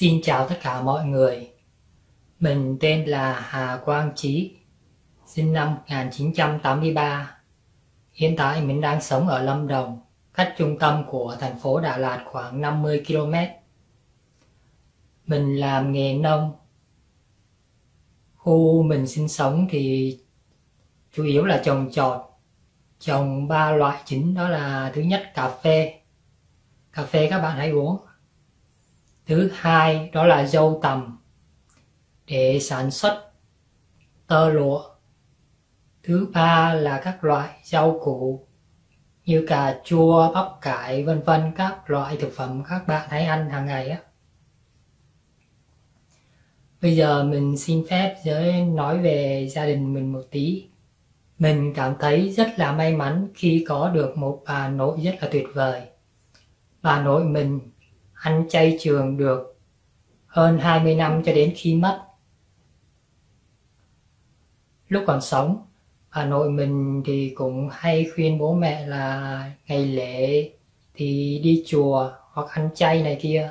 Xin chào tất cả mọi người. Mình tên là Hà Quang Chí, sinh năm 1983. Hiện tại mình đang sống ở Lâm Đồng, cách trung tâm của thành phố Đà Lạt khoảng 50 km. Mình làm nghề nông. Khu mình sinh sống thì chủ yếu là trồng trọt, trồng 3 loại chính, đó là thứ nhất cà phê các bạn hãy uống. Thứ hai đó là dâu tằm để sản xuất tơ lụa. Thứ ba là các loại rau củ như cà chua, bắp cải, vân vân, các loại thực phẩm các bạn hãy ăn hàng ngày á. Bây giờ mình xin phép giới nói về gia đình mình một tí. Mình cảm thấy rất là may mắn khi có được một bà nội rất là tuyệt vời. Bà nội mình ăn chay trường được hơn 20 năm cho đến khi mất. Lúc còn sống, bà nội mình thì cũng hay khuyên bố mẹ là ngày lễ thì đi chùa hoặc ăn chay này kia.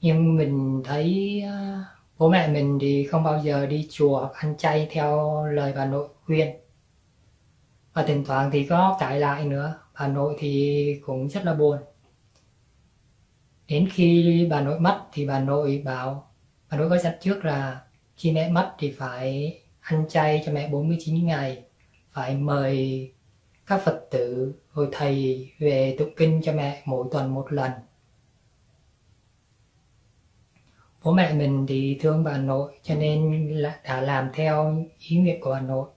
Nhưng mình thấy bố mẹ mình thì không bao giờ đi chùa hoặc ăn chay theo lời bà nội khuyên. Và thỉnh thoảng thì có cãi lại nữa, bà nội thì cũng rất là buồn. Đến khi bà nội mất thì bà nội có dặn trước là khi mẹ mất thì phải ăn chay cho mẹ 49 ngày, phải mời các Phật tử, rồi thầy về tụng kinh cho mẹ mỗi tuần một lần. Bố mẹ mình thì thương bà nội cho nên đã làm theo ý nguyện của bà nội,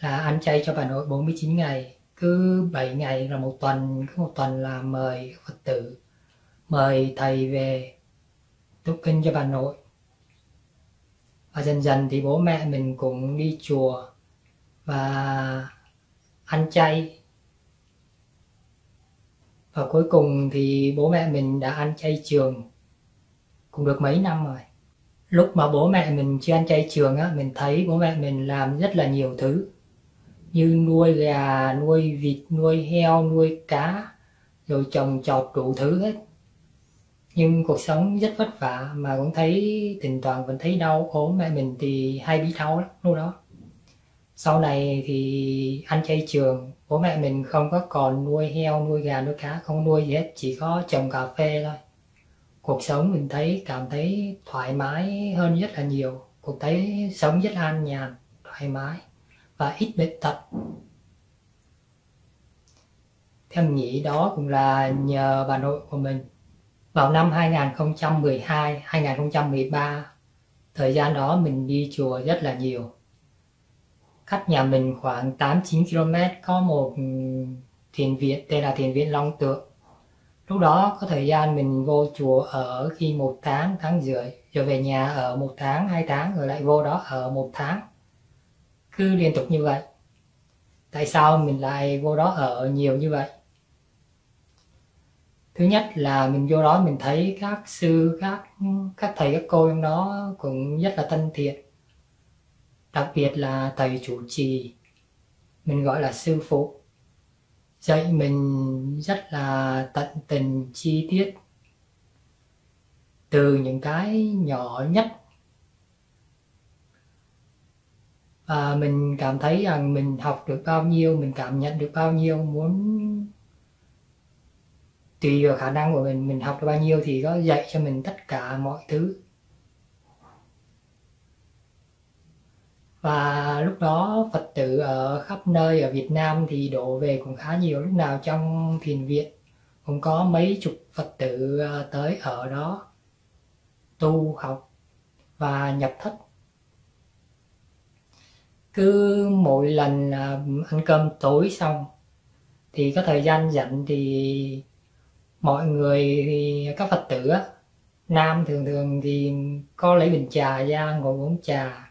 là ăn chay cho bà nội 49 ngày, cứ 7 ngày là một tuần, cứ một tuần là mời Phật tử, mời thầy về tụng kinh cho bà nội. Và dần dần thì bố mẹ mình cũng đi chùa và ăn chay. Và cuối cùng thì bố mẹ mình đã ăn chay trường cũng được mấy năm rồi. Lúc mà bố mẹ mình chưa ăn chay trường á, mình thấy bố mẹ mình làm rất là nhiều thứ, như nuôi gà, nuôi vịt, nuôi heo, nuôi cá, rồi trồng trọt đủ thứ hết. Nhưng cuộc sống rất vất vả mà cũng thấy thỉnh thoảng vẫn thấy đau ốm. Mẹ mình thì hay bị đau lắm lúc đó. Sau này thì ăn chay trường, bố mẹ mình không có còn nuôi heo, nuôi gà, nuôi cá, không nuôi gì hết, chỉ có trồng cà phê thôi. Cuộc sống mình cảm thấy thoải mái hơn rất là nhiều, sống rất an nhàn, thoải mái và ít bệnh tật. Theo mình nghĩ đó cũng là nhờ bà nội của mình. Vào năm 2012, 2013, thời gian đó mình đi chùa rất là nhiều. Cách nhà mình khoảng 8-9 km có một thiền viện, tên là Thiền viện Long Tượng. Lúc đó có thời gian mình vô chùa ở khi 1 tháng, tháng rưỡi, rồi về nhà ở 1 tháng, 2 tháng, rồi lại vô đó ở 1 tháng. Cứ liên tục như vậy. Tại sao mình lại vô đó ở nhiều như vậy? Thứ nhất là mình vô đó mình thấy các sư, các thầy, các cô trong đó cũng rất là thân thiện. Đặc biệt là thầy chủ trì, mình gọi là sư phụ, dạy mình rất là tận tình, chi tiết. Từ những cái nhỏ nhất. Và mình cảm thấy rằng mình học được bao nhiêu, mình cảm nhận được bao nhiêu, tùy vào khả năng của mình học được bao nhiêu thì có dạy cho mình tất cả mọi thứ. Và lúc đó Phật tử ở khắp nơi ở Việt Nam thì đổ về cũng khá nhiều. Lúc nào trong thiền viện cũng có mấy chục Phật tử tới ở đó tu học và nhập thất. Cứ mỗi lần ăn cơm tối xong thì có thời gian rảnh thì mọi người, các Phật tử nam thường thì có lấy bình trà ra ngồi uống trà.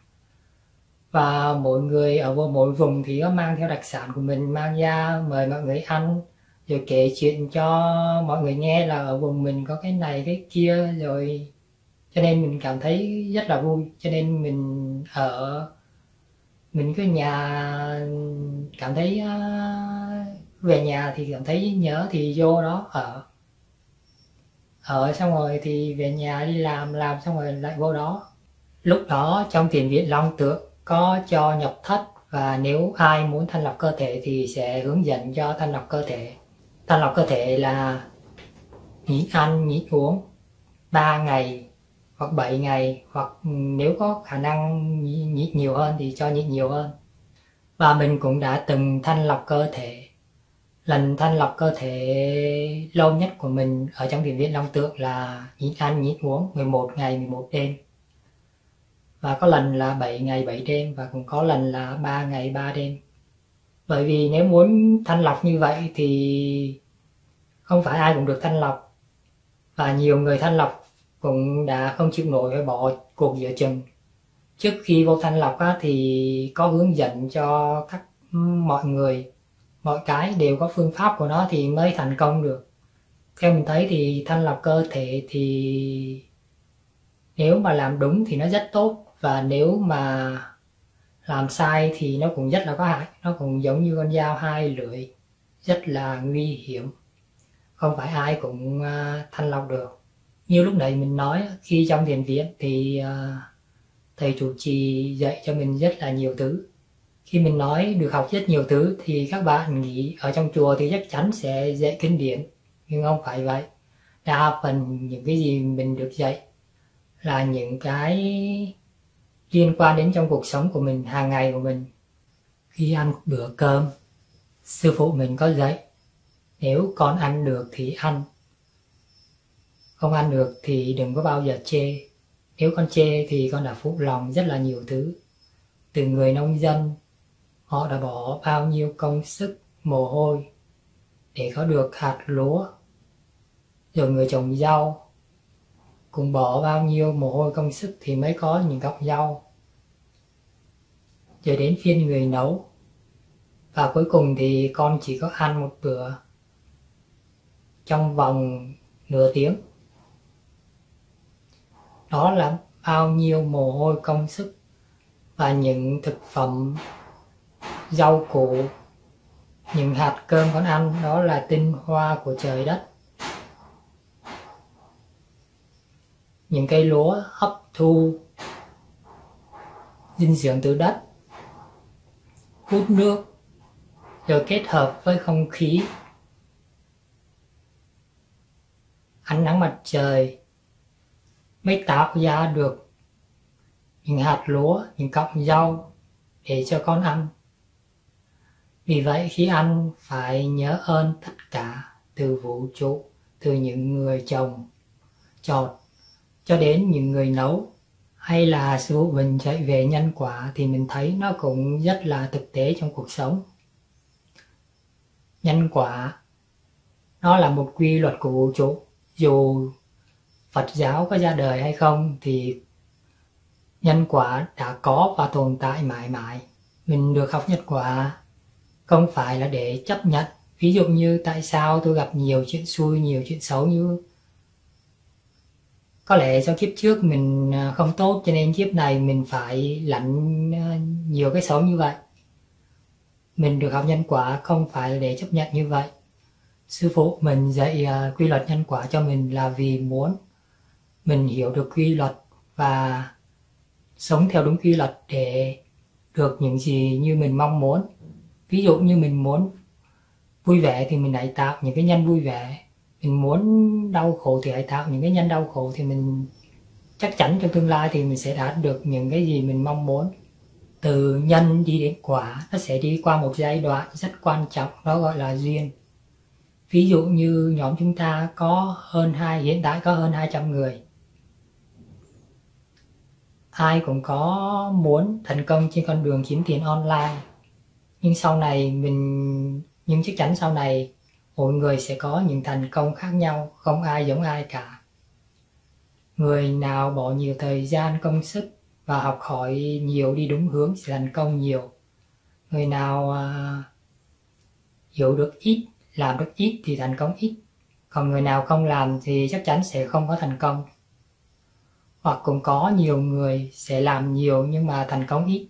Và mỗi người ở mỗi vùng thì có mang theo đặc sản của mình, mang ra mời mọi người ăn, rồi kể chuyện cho mọi người nghe là ở vùng mình có cái này cái kia. Rồi cho nên mình cảm thấy rất là vui. Cho nên mình cứ nhà cảm thấy về nhà thì cảm thấy nhớ thì vô đó ở. ở xong rồi thì về nhà đi làm xong rồi lại vô đó. Lúc đó trong thiền viện Long Tượng có cho nhập thất, và nếu ai muốn thanh lọc cơ thể thì sẽ hướng dẫn cho thanh lọc cơ thể. Thanh lọc cơ thể là nhịn ăn, nhịn uống 3 ngày hoặc 7 ngày, hoặc nếu có khả năng nhịn nhiều hơn thì cho nhịn nhiều hơn. Và mình cũng đã từng thanh lọc cơ thể. Lần thanh lọc cơ thể lâu nhất của mình ở trong thiền viện Long Tượng là nhịn ăn, nhịn uống 11 ngày, 11 đêm. Và có lần là 7 ngày 7 đêm và cũng có lần là 3 ngày 3 đêm. Bởi vì nếu muốn thanh lọc như vậy thì không phải ai cũng được thanh lọc. Và nhiều người thanh lọc cũng đã không chịu nổi phải bỏ cuộc giữa chừng. Trước khi vô thanh lọc á, thì có hướng dẫn cho mọi người. Mọi cái đều có phương pháp của nó thì mới thành công được. Theo mình thấy thì thanh lọc cơ thể thì nếu mà làm đúng thì nó rất tốt, và nếu mà làm sai thì nó cũng rất là có hại. Nó cũng giống như con dao hai lưỡi, rất là nguy hiểm. Không phải ai cũng thanh lọc được. Như lúc nãy mình nói, khi trong thiền viện thì thầy trụ trì dạy cho mình rất là nhiều thứ. Khi mình nói được học rất nhiều thứ thì các bạn nghĩ ở trong chùa thì chắc chắn sẽ dạy kinh điển. Nhưng không phải vậy. Đa phần những cái gì mình được dạy là những cái liên quan đến trong cuộc sống của mình, hàng ngày của mình. Khi ăn một bữa cơm, sư phụ mình có dạy, nếu con ăn được thì ăn, không ăn được thì đừng có bao giờ chê. Nếu con chê thì con đã phụ lòng rất là nhiều thứ. Từ người nông dân, họ đã bỏ bao nhiêu công sức, mồ hôi để có được hạt lúa. Rồi người trồng rau cũng bỏ bao nhiêu mồ hôi công sức thì mới có những cọng rau. Rồi đến phiên người nấu. Và cuối cùng thì con chỉ có ăn một bữa trong vòng nửa tiếng. Đó là bao nhiêu mồ hôi công sức. Và những thực phẩm, rau củ, những hạt cơm con ăn, đó là tinh hoa của trời đất. Những cây lúa hấp thu dinh dưỡng từ đất, hút nước, rồi kết hợp với không khí, ánh nắng mặt trời mới tạo ra được những hạt lúa, những cọng rau để cho con ăn. Vì vậy khi ăn phải nhớ ơn tất cả, từ vũ trụ, từ những người trồng trọt cho đến những người nấu. Hay là sư phụ mình chạy về nhân quả thì mình thấy nó cũng rất là thực tế trong cuộc sống. Nhân quả nó là một quy luật của vũ trụ. Dù Phật giáo có ra đời hay không thì nhân quả đã có và tồn tại mãi mãi. Mình được học nhân quả không phải là để chấp nhận. Ví dụ như tại sao tôi gặp nhiều chuyện xui, nhiều chuyện xấu, như có lẽ do kiếp trước mình không tốt cho nên kiếp này mình phải lãnh nhiều cái xấu như vậy. Mình được học nhân quả không phải là để chấp nhận như vậy. Sư phụ mình dạy quy luật nhân quả cho mình là vì muốn mình hiểu được quy luật và sống theo đúng quy luật để được những gì như mình mong muốn. Ví dụ như mình muốn vui vẻ thì mình hãy tạo những cái nhân vui vẻ. Mình muốn đau khổ thì hãy tạo những cái nhân đau khổ, thì mình chắc chắn trong tương lai thì mình sẽ đạt được những cái gì mình mong muốn. Từ nhân đi đến quả, nó sẽ đi qua một giai đoạn rất quan trọng, đó gọi là duyên. Ví dụ như nhóm chúng ta hiện tại có hơn 200 người. Ai cũng có muốn thành công trên con đường kiếm tiền online. Nhưng chắc chắn sau này mỗi người sẽ có những thành công khác nhau, không ai giống ai cả. Người nào bỏ nhiều thời gian công sức và học hỏi nhiều, đi đúng hướng sẽ thành công nhiều. Người nào hiểu được ít, làm được ít thì thành công ít. Còn người nào không làm thì chắc chắn sẽ không có thành công. Hoặc cũng có nhiều người sẽ làm nhiều nhưng mà thành công ít.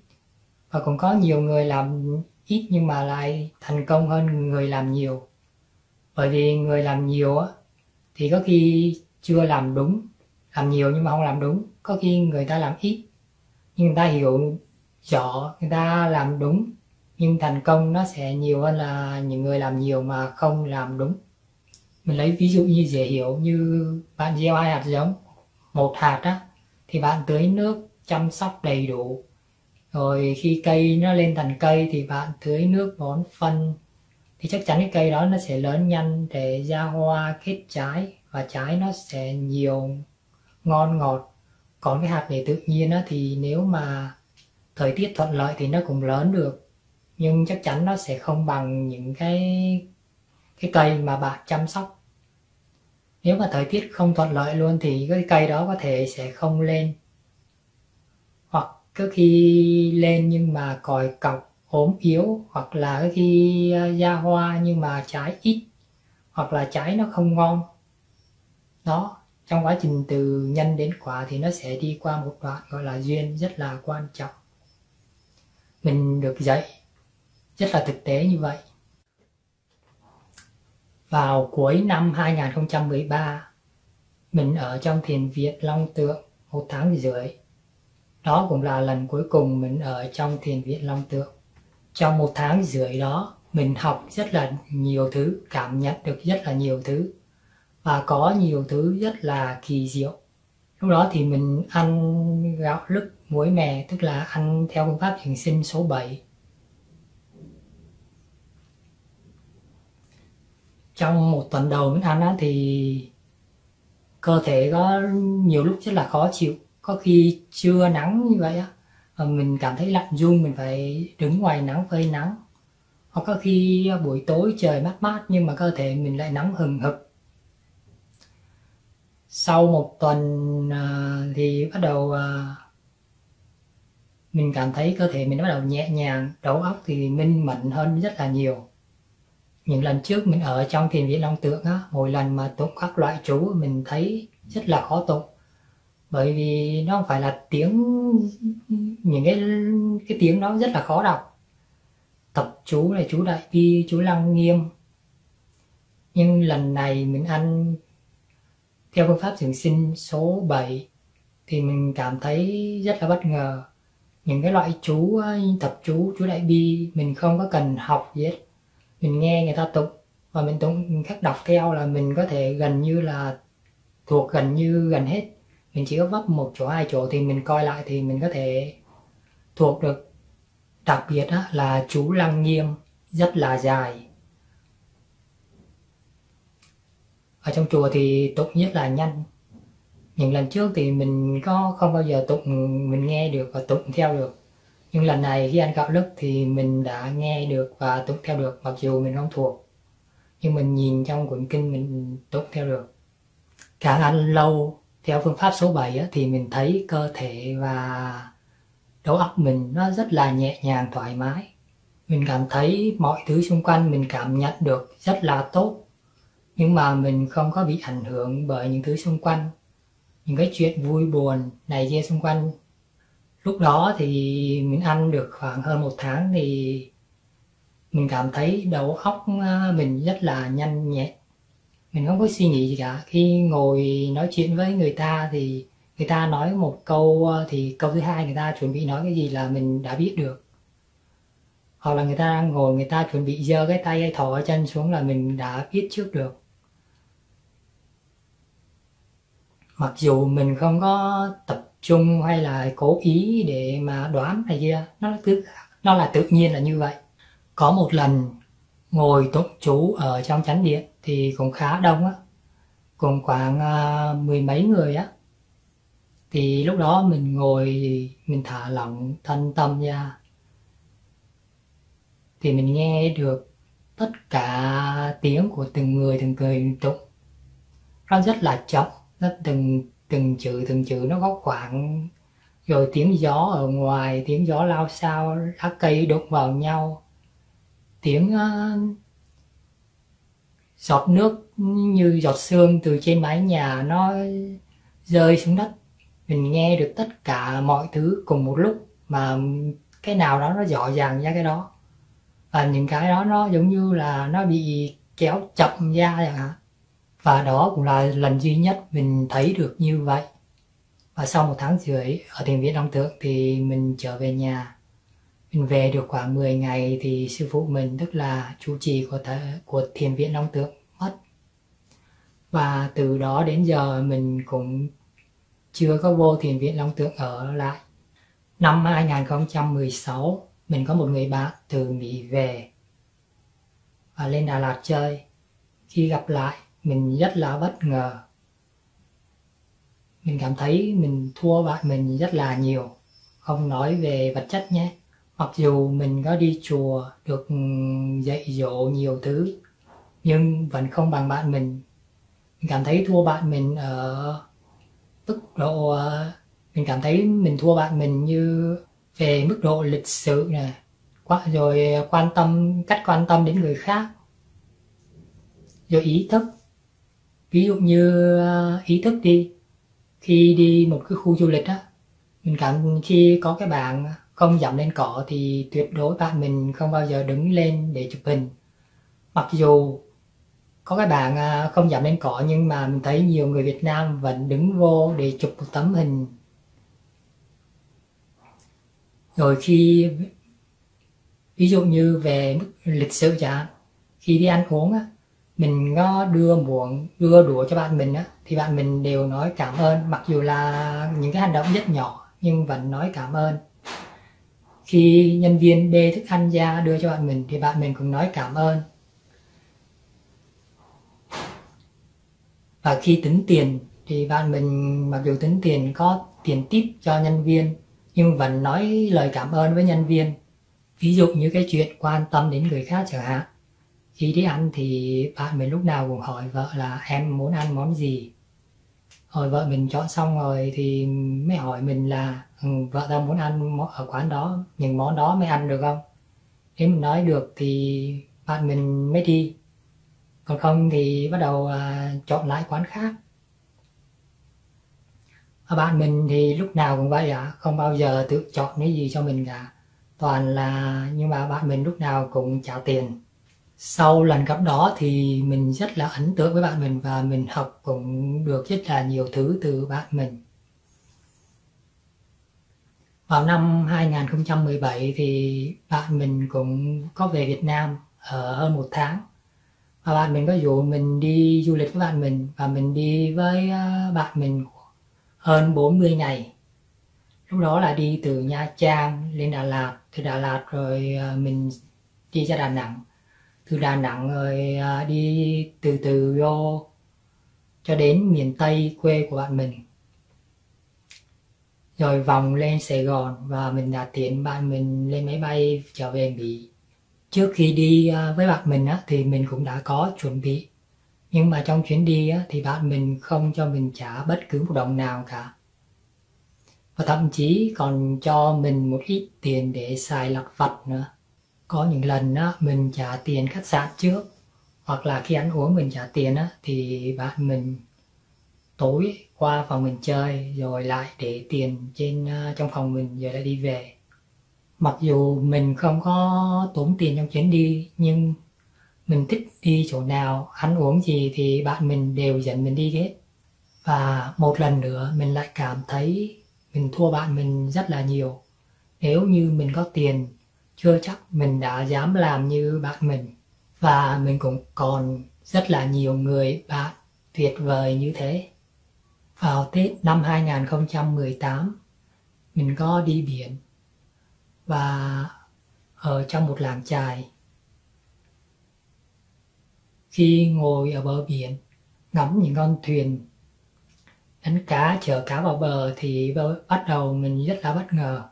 Và cũng có nhiều người làm ít nhưng mà lại thành công hơn người làm nhiều. Bởi vì người làm nhiều thì có khi chưa làm đúng, làm nhiều nhưng mà không làm đúng. Có khi người ta làm ít nhưng người ta hiểu rõ, người ta làm đúng, nhưng thành công nó sẽ nhiều hơn là những người làm nhiều mà không làm đúng. Mình lấy ví dụ như dễ hiểu, như bạn gieo 2 hạt giống, 1 hạt á thì bạn tưới nước chăm sóc đầy đủ, rồi khi cây nó lên thành cây thì bạn tưới nước bón phân, thì chắc chắn cái cây đó nó sẽ lớn nhanh để ra hoa kết trái, và trái nó sẽ nhiều ngon ngọt. Còn cái hạt để tự nhiên á, thì nếu mà thời tiết thuận lợi thì nó cũng lớn được, nhưng chắc chắn nó sẽ không bằng những cái cây mà bạn chăm sóc. Nếu mà thời tiết không thuận lợi luôn thì cái cây đó có thể sẽ không lên, hoặc cứ khi lên nhưng mà còi cọc, ốm yếu, hoặc là khi ra hoa nhưng mà trái ít, hoặc là trái nó không ngon. Đó, trong quá trình từ nhân đến quả thì nó sẽ đi qua một đoạn gọi là duyên rất là quan trọng. Mình được dạy rất là thực tế như vậy. Vào cuối năm 2013, mình ở trong thiền viện Long Tượng 1 tháng rưỡi. Đó cũng là lần cuối cùng mình ở trong thiền viện Long Tượng. Trong 1 tháng rưỡi đó, mình học rất là nhiều thứ, cảm nhận được rất là nhiều thứ, và có nhiều thứ rất là kỳ diệu. Lúc đó thì mình ăn gạo lứt muối mè, tức là ăn theo phương pháp trường sinh số 7. Trong 1 tuần đầu mình ăn thì cơ thể có nhiều lúc rất là khó chịu. Có khi trưa nắng như vậy á, mình cảm thấy lạnh run, mình phải đứng ngoài nắng phơi nắng. Hoặc có khi buổi tối trời mát mát nhưng mà cơ thể mình lại nóng hừng hực. Sau 1 tuần thì bắt đầu mình cảm thấy cơ thể mình bắt đầu nhẹ nhàng, đầu óc thì minh mẫn hơn rất là nhiều. Những lần trước mình ở trong thiền viện Long Tượng á, mỗi lần mà tụng các loại chú mình thấy rất là khó tụng, bởi vì nó không phải là tiếng, những cái tiếng đó rất là khó đọc. Tập chú này, chú Đại Bi, chú Lăng Nghiêm. Nhưng lần này mình ăn theo phương pháp dưỡng sinh số 7 thì mình cảm thấy rất là bất ngờ. Những cái loại chú tập chú Đại Bi mình không có cần học gì hết. Mình nghe người ta tụng và mình tụng khắc đọc theo là mình có thể gần như là thuộc gần hết. Mình chỉ có vấp 1 chỗ 2 chỗ thì mình coi lại thì mình có thể thuộc được. Đặc biệt đó là chú Lăng Nghiêm rất là dài. Ở trong chùa thì tụng rất là nhanh. Những lần trước thì mình không bao giờ tụng, mình nghe được và tụng theo được. Nhưng lần này khi ăn gạo lứt thì mình đã nghe được và tụng theo được, mặc dù mình không thuộc. Nhưng mình nhìn trong cuốn kinh mình tụng theo được. Càng ăn lâu theo phương pháp số 7 á, thì mình thấy cơ thể và đầu óc mình nó rất là nhẹ nhàng, thoải mái. Mình cảm thấy mọi thứ xung quanh mình cảm nhận được rất là tốt. Nhưng mà mình không có bị ảnh hưởng bởi những thứ xung quanh, những cái chuyện vui buồn này kia xung quanh. Lúc đó thì mình ăn được khoảng hơn 1 tháng thì mình cảm thấy đầu óc mình rất là nhanh nhẹn. Mình không có suy nghĩ gì cả. Khi ngồi nói chuyện với người ta thì người ta nói một câu thì câu thứ hai người ta chuẩn bị nói cái gì là mình đã biết được. Hoặc là người ta đang ngồi, người ta chuẩn bị giơ cái tay hay thò cái chân xuống là mình đã biết trước được. Mặc dù mình không có tập trung hay là cố ý để mà đoán này kia, nó là tự nhiên là như vậy. Có một lần ngồi tụng chú ở trong chánh điện thì cũng khá đông á, cũng khoảng 10 mấy người á. Thì lúc đó mình ngồi, mình thả lỏng thân tâm ra, thì mình nghe được tất cả tiếng của từng người tụng. Nó rất là chậm, nó từng chữ nó có khoảng, rồi tiếng gió ở ngoài, tiếng gió lao xao, lá cây đụng vào nhau, tiếng giọt nước như giọt sương từ trên mái nhà nó rơi xuống đất. Mình nghe được tất cả mọi thứ cùng một lúc, mà cái nào đó nó rõ ràng ra cái đó, và những cái đó nó giống như là nó bị kéo chậm ra chẳng hạn. Và đó cũng là lần duy nhất mình thấy được như vậy. Và sau một tháng rưỡi ở Thiền viện Long Tượng thì mình trở về nhà. Mình về được khoảng 10 ngày thì sư phụ mình, tức là trụ trì của Thiền viện Long Tượng mất. Và từ đó đến giờ mình cũng chưa có vô Thiền viện Long Tượng ở lại. Năm 2016 mình có một người bạn từ Mỹ về và lên Đà Lạt chơi. Khi gặp lại mình rất là bất ngờ. Mình cảm thấy mình thua bạn mình rất là nhiều. Không nói về vật chất nhé. Mặc dù mình có đi chùa, được dạy dỗ nhiều thứ, nhưng vẫn không bằng bạn mình. Mình cảm thấy thua bạn mình ở mức độ... Mình cảm thấy mình thua bạn mình như về mức độ lịch sự này, rồi cách quan tâm đến người khác, rồi ý thức. Ví dụ như ý thức đi. Khi đi một cái khu du lịch á, mình cảm khi có cái bảng không dẫm lên cỏ thì tuyệt đối bạn mình không bao giờ đứng lên để chụp hình. Mặc dù có cái bảng không dẫm lên cỏ nhưng mà mình thấy nhiều người Việt Nam vẫn đứng vô để chụp một tấm hình. Rồi khi ví dụ như về mức lịch sự chẳng hạn, khi đi ăn uống á, mình có đưa đũa cho bạn mình á, thì bạn mình đều nói cảm ơn, mặc dù là những cái hành động rất nhỏ nhưng vẫn nói cảm ơn. Khi nhân viên bê thức ăn ra đưa cho bạn mình thì bạn mình cũng nói cảm ơn. Và khi tính tiền thì bạn mình mặc dù tính tiền có tiền tip cho nhân viên nhưng vẫn nói lời cảm ơn với nhân viên. Ví dụ như cái chuyện quan tâm đến người khác chẳng hạn. Khi đi ăn thì bạn mình lúc nào cũng hỏi vợ là em muốn ăn món gì. Rồi vợ mình chọn xong rồi thì mới hỏi mình là vợ tao muốn ăn ở quán đó, những món đó mới ăn được không? Nếu mình nói được thì bạn mình mới đi. Còn không thì bắt đầu chọn lại quán khác. Ở bạn mình thì lúc nào cũng vậy ạ, không bao giờ tự chọn cái gì cho mình cả. Toàn là, nhưng mà bạn mình lúc nào cũng trả tiền. Sau lần gặp đó thì mình rất là ấn tượng với bạn mình và mình học cũng được rất là nhiều thứ từ bạn mình. Vào năm 2017 thì bạn mình cũng có về Việt Nam ở hơn một tháng. Và bạn mình có dụ mình đi du lịch với bạn mình và mình đi với bạn mình hơn 40 ngày. Lúc đó là đi từ Nha Trang lên Đà Lạt, từ Đà Lạt rồi mình đi ra Đà Nẵng. Từ Đà Nẵng rồi đi từ từ vô cho đến miền Tây quê của bạn mình. Rồi vòng lên Sài Gòn và mình đã tiễn bạn mình lên máy bay trở về Mỹ. Trước khi đi với bạn mình thì mình cũng đã có chuẩn bị. Nhưng mà trong chuyến đi thì bạn mình không cho mình trả bất cứ một đồng nào cả. Và thậm chí còn cho mình một ít tiền để xài lặt vặt nữa. Có những lần mình trả tiền khách sạn trước, hoặc là khi ăn uống mình trả tiền thì bạn mình tối qua phòng mình chơi rồi lại để tiền trong phòng mình rồi lại đi về. Mặc dù mình không có tốn tiền trong chuyến đi nhưng mình thích đi chỗ nào, ăn uống gì thì bạn mình đều dẫn mình đi hết. Và một lần nữa mình lại cảm thấy mình thua bạn mình rất là nhiều. Nếu như mình có tiền, chưa chắc mình đã dám làm như bạn mình. Và mình cũng còn rất là nhiều người bạn tuyệt vời như thế. Vào Tết năm 2018, mình có đi biển và ở trong một làng chài. Khi ngồi ở bờ biển, ngắm những con thuyền đánh cá, chở cá vào bờ thì bắt đầu mình rất là bất ngờ.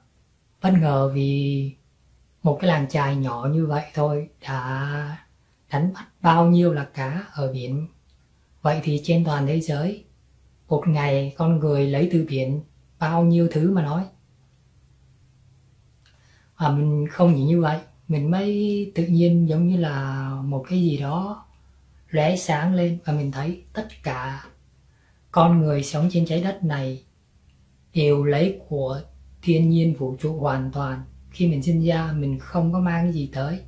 Bất ngờ vì một cái làng chài nhỏ như vậy thôi đã đánh bắt bao nhiêu là cá ở biển. Vậy thì trên toàn thế giới, một ngày con người lấy từ biển bao nhiêu thứ mà nói. Và mình không chỉ như vậy, mình mới tự nhiên giống như là một cái gì đó lóe sáng lên và mình thấy tất cả con người sống trên trái đất này đều lấy của thiên nhiên vũ trụ hoàn toàn. Khi mình sinh ra mình không có mang cái gì tới,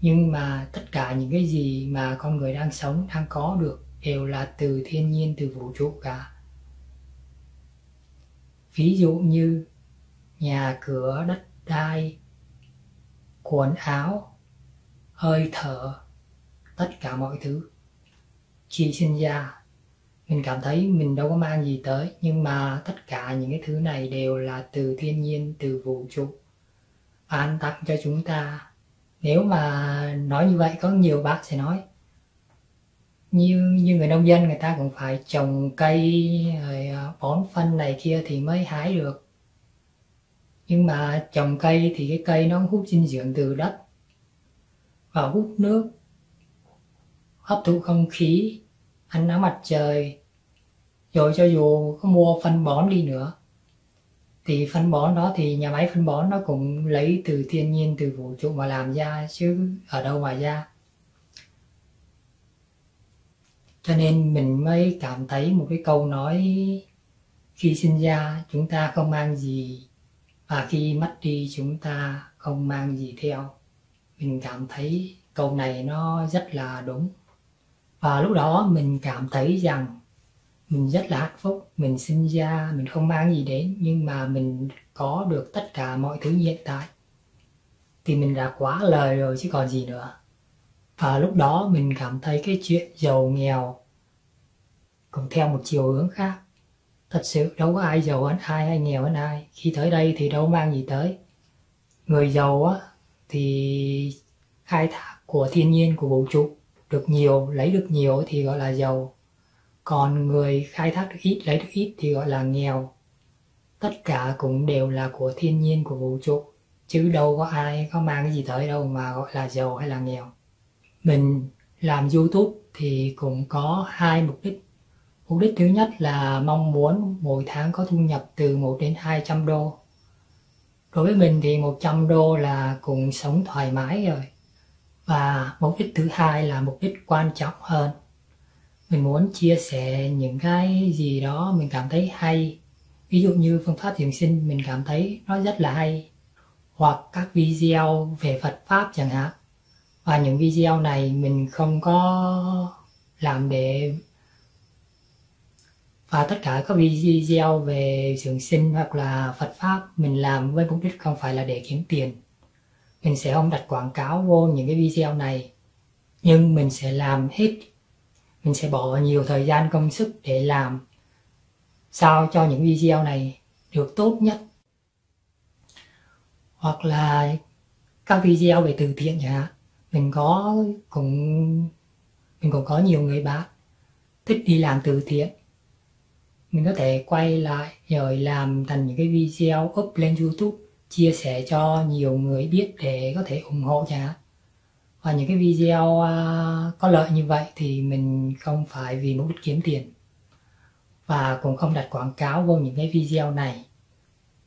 nhưng mà tất cả những cái gì mà con người đang sống, đang có được đều là từ thiên nhiên, từ vũ trụ cả. Ví dụ như nhà cửa, đất đai, quần áo, hơi thở, tất cả mọi thứ. Khi sinh ra, mình cảm thấy mình đâu có mang gì tới, nhưng mà tất cả những cái thứ này đều là từ thiên nhiên, từ vũ trụ ban tặng cho chúng ta. Nếu mà nói như vậy, có nhiều bạn sẽ nói như người nông dân, người ta cũng phải trồng cây rồi bón phân này kia thì mới hái được. Nhưng mà trồng cây thì cái cây nó hút dinh dưỡng từ đất và hút nước, hấp thụ không khí, ánh nắng mặt trời. Rồi cho dù có mua phân bón đi nữa thì phân bón đó thì nhà máy phân bón nó cũng lấy từ thiên nhiên, từ vũ trụ mà làm ra chứ ở đâu mà ra. Cho nên mình mới cảm thấy một cái câu nói khi sinh ra chúng ta không mang gì và khi mất đi chúng ta không mang gì theo. Mình cảm thấy câu này nó rất là đúng. Và lúc đó mình cảm thấy rằng mình rất là hạnh phúc. Mình sinh ra mình không mang gì đến, nhưng mà mình có được tất cả mọi thứ hiện tại thì mình đã quá lời rồi chứ còn gì nữa. Và lúc đó mình cảm thấy cái chuyện giàu nghèo cũng theo một chiều hướng khác. Thật sự đâu có ai giàu hơn ai hay nghèo hơn ai. Khi tới đây thì đâu mang gì tới. Người giàu á thì khai thác của thiên nhiên, của vũ trụ được nhiều, lấy được nhiều thì gọi là giàu. Còn người khai thác được ít, lấy được ít thì gọi là nghèo. Tất cả cũng đều là của thiên nhiên, của vũ trụ, chứ đâu có ai có mang cái gì tới đâu mà gọi là giàu hay là nghèo. Mình làm YouTube thì cũng có hai mục đích. Mục đích thứ nhất là mong muốn mỗi tháng có thu nhập từ 1 đến 200 đô. Đối với mình thì 100 đô là cũng sống thoải mái rồi. Và mục đích thứ hai là mục đích quan trọng hơn. Mình muốn chia sẻ những cái gì đó mình cảm thấy hay. Ví dụ như phương pháp dưỡng sinh mình cảm thấy nó rất là hay. Hoặc các video về Phật Pháp chẳng hạn. Và những video này mình không có làm để... Và tất cả các video về dưỡng sinh hoặc là Phật Pháp mình làm với mục đích không phải là để kiếm tiền. Mình sẽ không đặt quảng cáo vô những cái video này. Nhưng mình sẽ làm hết. Mình sẽ bỏ nhiều thời gian công sức để làm sao cho những video này được tốt nhất. Hoặc là các video về từ thiện chẳng hạn. Mình cũng có nhiều người bạn thích đi làm từ thiện. Mình có thể quay lại rồi làm thành những cái video up lên YouTube, chia sẻ cho nhiều người biết để có thể ủng hộ chẳng hạn. Và những cái video có lợi như vậy thì mình không phải vì mục đích kiếm tiền. Và cũng không đặt quảng cáo vô những cái video này.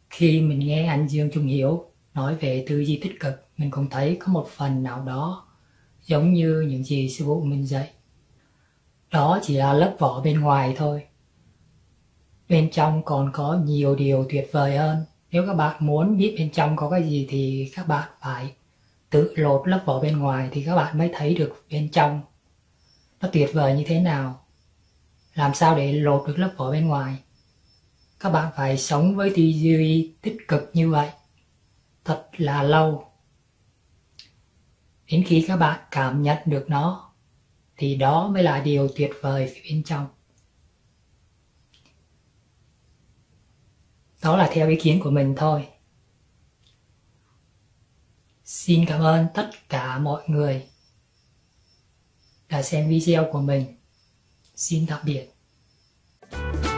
Khi mình nghe anh Dương Trung Hiếu nói về tư duy tích cực, mình cũng thấy có một phần nào đó giống như những gì sư phụ mình dạy. Đó chỉ là lớp vỏ bên ngoài thôi. Bên trong còn có nhiều điều tuyệt vời hơn. Nếu các bạn muốn biết bên trong có cái gì thì các bạn phải tự lột lớp vỏ bên ngoài thì các bạn mới thấy được bên trong nó tuyệt vời như thế nào. Làm sao để lột được lớp vỏ bên ngoài? Các bạn phải sống với tư duy tích cực như vậy thật là lâu. Đến khi các bạn cảm nhận được nó thì đó mới là điều tuyệt vời bên trong. Đó là theo ý kiến của mình thôi. Xin cảm ơn tất cả mọi người đã xem video của mình. Xin tạm biệt.